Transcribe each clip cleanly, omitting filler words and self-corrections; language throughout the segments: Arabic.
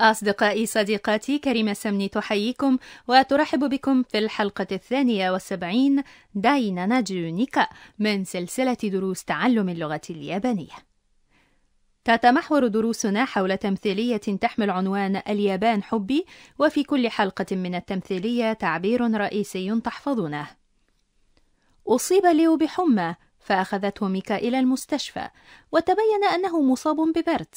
أصدقائي صديقاتي، كريمة السمني تحييكم وترحب بكم في الحلقة 72 داينا جونيكا من سلسلة دروس تعلم اللغة اليابانية. تتمحور دروسنا حول تمثيلية تحمل عنوان اليابان حبي، وفي كل حلقة من التمثيلية تعبير رئيسي تحفظونه. أصيب ليو بحمى فأخذته ميكا إلى المستشفى، وتبين أنه مصاب ببرد،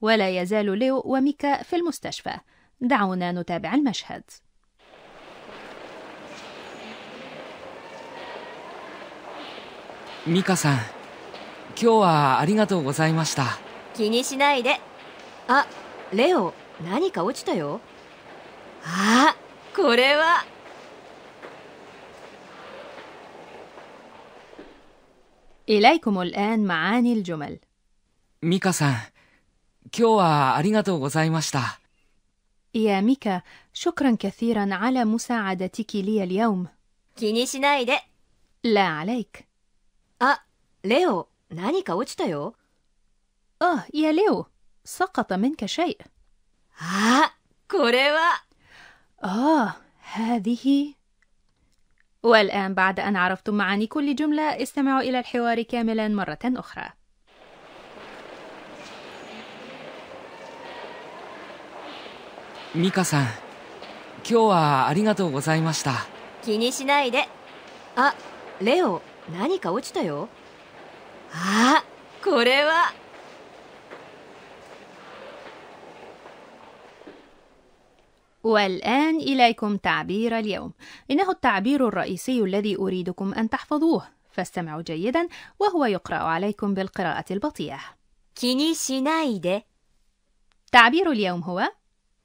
ولا يزال ليو وميكا في المستشفى. دعونا نتابع المشهد. ميكا-san، 今日はありがとうございました。気にしないで。あ、レオ、何か落ちたよ。あ、これは。إليكم الآن معاني الجمل. ミカさん 今日はありがとうございました. يا ميكا، شكرا كثيرا على مساعدتك لي اليوم. 気にしないで. لا عليك. あ、レオ、何か落ちたよ. آه يا ليو، سقط منك شيء. آه، هذه. والآن بعد أن عرفتم معاني كل جملة، استمعوا إلى الحوار كاملا مرة أخرى. ميكا-san، 今日はありがとうございました。気にしないで。あ、レオ、何か落ちたよ。あ、これは。والآن إليكم تعبير اليوم. إنه التعبير الرئيسي الذي أريدكم أن تحفظوه، فاستمعوا جيدا وهو يقرأ عليكم بالقراءة البطيئة. تعبير اليوم هو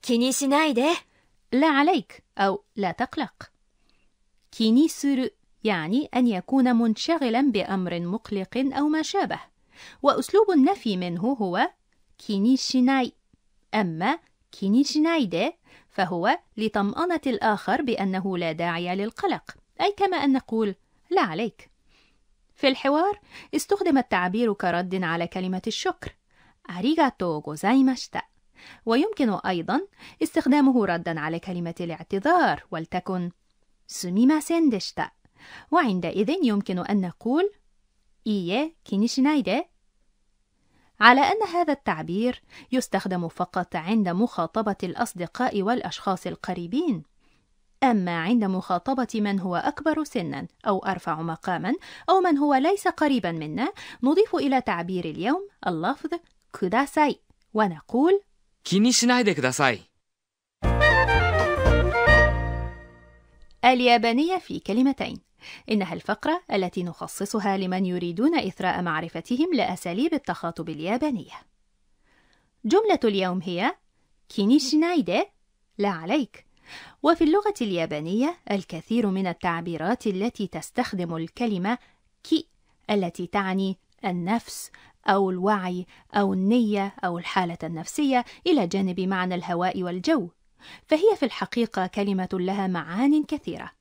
気にしないで. لا عليك أو لا تقلق. 気にする يعني أن يكون منشغلا بأمر مقلق أو ما شابه، وأسلوب النفي منه هو 気にしない. أما 気にしないで فهو لطمأنة الآخر بأنه لا داعي للقلق، أي كما أن نقول لا عليك. في الحوار استخدم التعبير كرد على كلمة الشكر، أريغاتو غوزايماشتا، ويمكن أيضا استخدامه ردا على كلمة الاعتذار، ولتكن سميماسين دشتا، وعندئذ يمكن أن نقول إيه كينيشينايدي. على أن هذا التعبير يستخدم فقط عند مخاطبة الأصدقاء والأشخاص القريبين، أما عند مخاطبة من هو أكبر سنا أو أرفع مقاما أو من هو ليس قريبا منا، نضيف إلى تعبير اليوم اللفظ كوداساي ونقول 気にしないでください. اليابانية في كلمتين. إنها الفقرة التي نخصصها لمن يريدون إثراء معرفتهم لأساليب التخاطب اليابانية. جملة اليوم هي 気にしないで لا عليك. وفي اللغة اليابانية الكثير من التعبيرات التي تستخدم الكلمة كي التي تعني النفس أو الوعي أو النية أو الحالة النفسية، إلى جانب معنى الهواء والجو، فهي في الحقيقة كلمة لها معان كثيرة.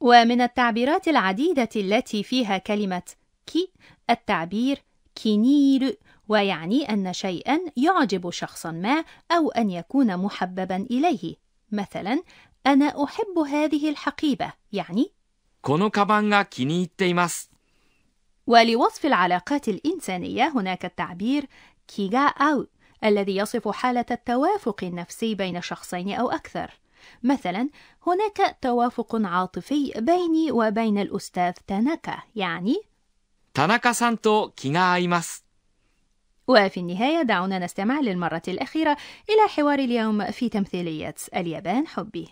ومن التعبيرات العديدة التي فيها كلمة كي التعبير كينير، ويعني أن شيئا يعجب شخصا ما أو أن يكون محببا إليه. مثلا أنا أحب هذه الحقيبة، يعني このカバンが気に入っています. ولوصف العلاقات الإنسانية هناك التعبير كيغا أو الذي يصف حالة التوافق النفسي بين شخصين أو أكثر. مثلا هناك توافق عاطفي بيني وبين الأستاذ تاناكا، يعني 田中さんと気が合います. وفي النهاية دعونا نستمع للمرة الأخيرة إلى حوار اليوم في تمثيلية اليابان حبي.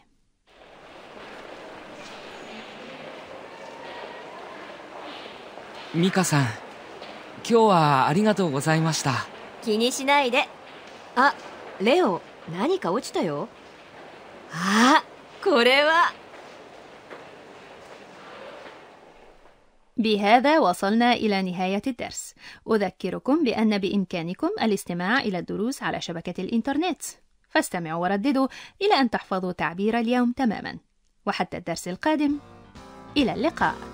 ミカさん 今日はありがとうございました。気にしないで。あ、レオ、何か落ちたよ。بهذا وصلنا إلى نهاية الدرس. أذكركم بأن بإمكانكم الاستماع إلى الدروس على شبكة الإنترنت، فاستمعوا ورددوا إلى أن تحفظوا تعبير اليوم تماما. وحتى الدرس القادم، إلى اللقاء.